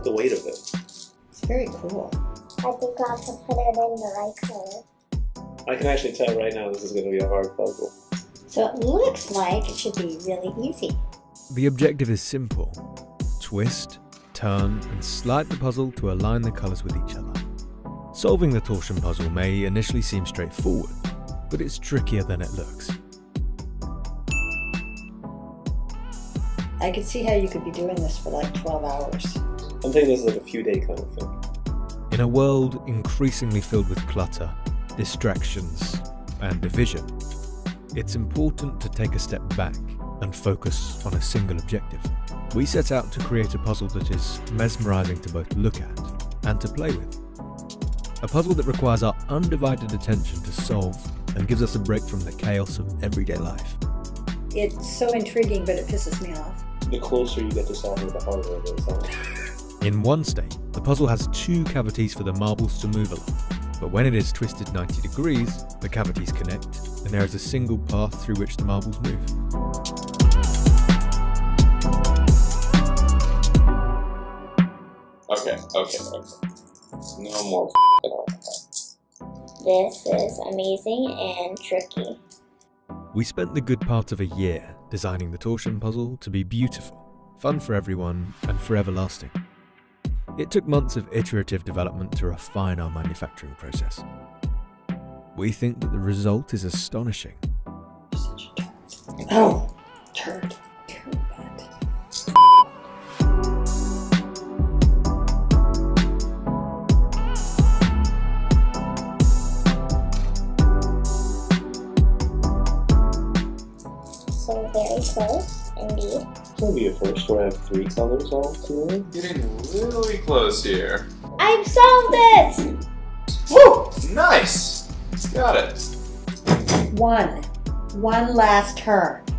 like the weight of it. It's very cool. I think I'll have to put it in the right color. I can actually tell right now this is going to be a hard puzzle. So it looks like it should be really easy. The objective is simple. Twist, turn, and slide the puzzle to align the colors with each other. Solving the torsion puzzle may initially seem straightforward, but it's trickier than it looks. I could see how you could be doing this for like 12 hours. I'm thinking this is like a few day kind of thing. In a world increasingly filled with clutter, distractions, and division, it's important to take a step back and focus on a single objective. We set out to create a puzzle that is mesmerizing to both look at and to play with. A puzzle that requires our undivided attention to solve and gives us a break from the chaos of everyday life. It's so intriguing, but it pisses me off. The closer you get to solving, the harder it is. In one state, the puzzle has two cavities for the marbles to move along. But when it is twisted 90 degrees, the cavities connect, and there is a single path through which the marbles move. Okay. No more This is amazing and tricky. We spent the good part of a year designing the torsion puzzle to be beautiful, fun for everyone, and forever lasting. It took months of iterative development to refine our manufacturing process. We think that the result is astonishing. You're such a turd. Oh! Turd. Turd butt. So very close, indeed. It'll be a first where I have three colors all today. Getting really close here. I've solved it! Woo! Nice! Got it. One last turn.